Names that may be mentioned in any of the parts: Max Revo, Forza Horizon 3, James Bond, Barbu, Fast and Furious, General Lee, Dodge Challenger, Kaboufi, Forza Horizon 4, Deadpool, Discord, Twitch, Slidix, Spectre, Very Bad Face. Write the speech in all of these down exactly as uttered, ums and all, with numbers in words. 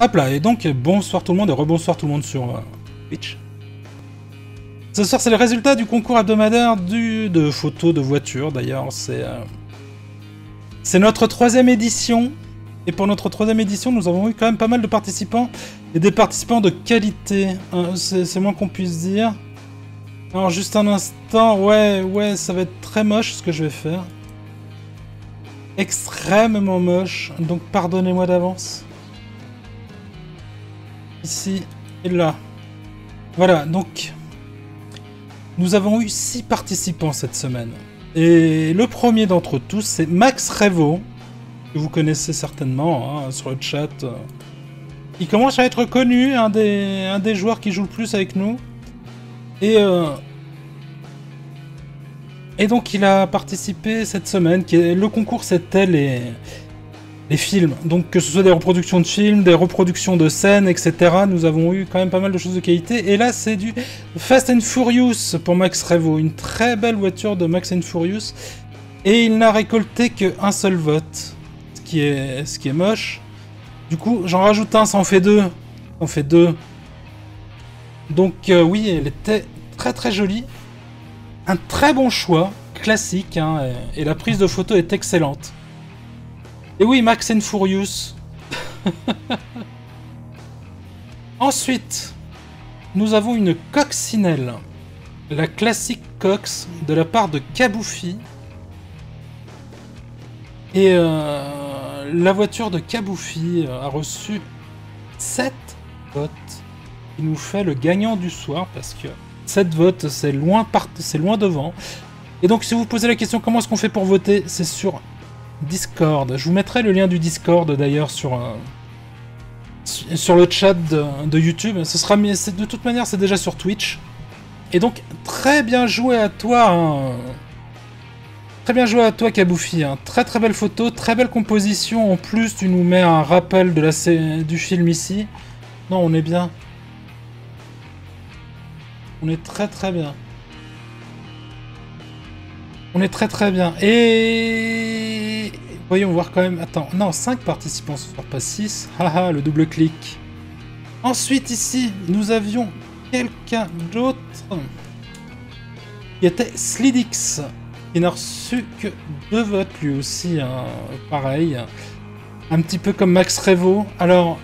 Hop là, et donc bonsoir tout le monde et rebonsoir tout le monde sur euh, Twitch. Ce soir, c'est le résultat du concours hebdomadaire du, de photos de voitures. D'ailleurs, c'est euh, c'est notre troisième édition. Et pour notre troisième édition, nous avons eu quand même pas mal de participants. Et des participants de qualité, euh, c'est moins qu'on puisse dire. Alors juste un instant, ouais, ouais, ça va être très moche ce que je vais faire. Extrêmement moche, donc pardonnez-moi d'avance. Ici et là. Voilà, donc... Nous avons eu six participants cette semaine. Et le premier d'entre tous, c'est Max Revo, que vous connaissez certainement hein, sur le chat. Il commence à être connu, un des, un des joueurs qui joue le plus avec nous. Et, euh... et donc il a participé cette semaine. Le concours, c'était les... les films. Donc que ce soit des reproductions de films, des reproductions de scènes, et cetera. Nous avons eu quand même pas mal de choses de qualité. Et là, c'est du Fast and Furious pour Max Revo. Une très belle voiture de Max and Furious. Et il n'a récolté qu'un seul vote. Ce qui est, ce qui est moche. Du coup, j'en rajoute un, ça en fait deux. Ça en fait deux. Donc euh, oui, elle était très très jolie. Un très bon choix, classique, hein, et, et la prise de photo est excellente. Et oui, Max and Furious. Ensuite, nous avons une coccinelle. La classique cox de la part de Kaboufi. Et euh, la voiture de Kaboufi a reçu sept votes. Il nous fait le gagnant du soir parce que sept votes, c'est loin, c'est loin devant. Et donc, si vous posez la question comment est-ce qu'on fait pour voter, c'est sur Discord. Je vous mettrai le lien du Discord d'ailleurs sur, euh, sur le chat de, de YouTube. Ce sera mis, de toute manière, c'est déjà sur Twitch. Et donc, très bien joué à toi. Hein. Très bien joué à toi, Kaboufi. Hein. Très très belle photo, très belle composition. En plus, tu nous mets un rappel de la, du film ici. Non, on est bien. On est très très bien. On est très très bien. Et... voyons voir quand même... Attends, non, cinq participants ce soir, pas six. Haha, le double clic. Ensuite, ici, nous avions quelqu'un d'autre. Qui était Slidix. Il n'a reçu que deux votes, lui aussi. Hein. Pareil. Un petit peu comme Max Revo. Alors,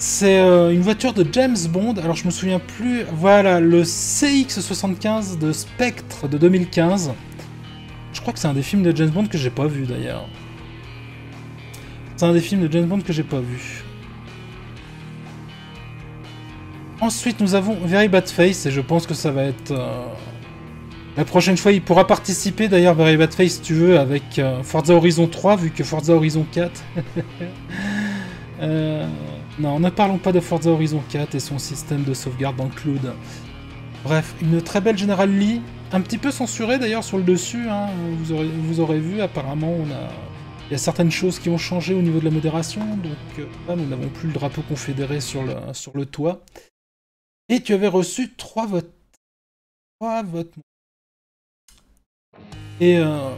c'est euh, une voiture de James Bond. Alors, je me souviens plus. Voilà, le C X soixante-quinze de Spectre de deux mille quinze. Je crois que c'est un des films de James Bond que j'ai pas vu, d'ailleurs. C'est un des films de James Bond que j'ai pas vu. Ensuite, nous avons Very Bad Face, et je pense que ça va être... Euh... La prochaine fois, il pourra participer, d'ailleurs, Very Bad Face, si tu veux, avec euh, Forza Horizon trois, vu que Forza Horizon quatre... euh... Non, ne parlons pas de Forza Horizon quatre et son système de sauvegarde dans le cloud. Bref, une très belle General Lee, un petit peu censurée, d'ailleurs, sur le dessus, hein. Vous aurez, vous aurez vu, apparemment, on a... Il y a certaines choses qui ont changé au niveau de la modération, donc là, nous n'avons plus le drapeau confédéré sur le, sur le toit. Et tu avais reçu trois votes. trois votes. Et euh,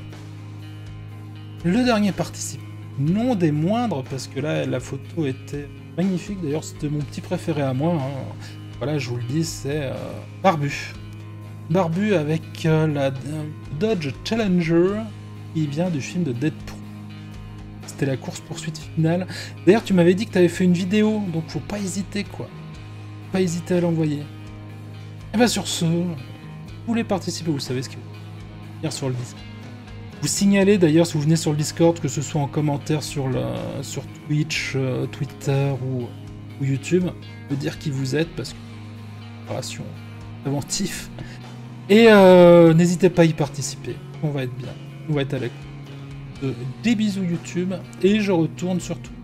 le dernier participant, non des moindres, parce que là, la photo était magnifique. D'ailleurs, c'était mon petit préféré à moi. Hein. Voilà, je vous le dis, c'est euh, Barbu. Barbu avec euh, la euh, Dodge Challenger, qui vient du film de Deadpool. C'était la course-poursuite finale. D'ailleurs, tu m'avais dit que tu avais fait une vidéo, donc faut pas hésiter, quoi. Faut pas hésiter à l'envoyer. Et bien sur ce, vous voulez participer, vous savez ce qu'il faut dire sur le Discord. Vous signalez d'ailleurs, si vous venez sur le Discord, que ce soit en commentaire sur, la... sur Twitch, euh, Twitter ou... ou YouTube, de dire qui vous êtes, parce que c'est inventif. Et euh, n'hésitez pas à y participer. On va être bien. On va être avec. Des bisous YouTube et je retourne surtout.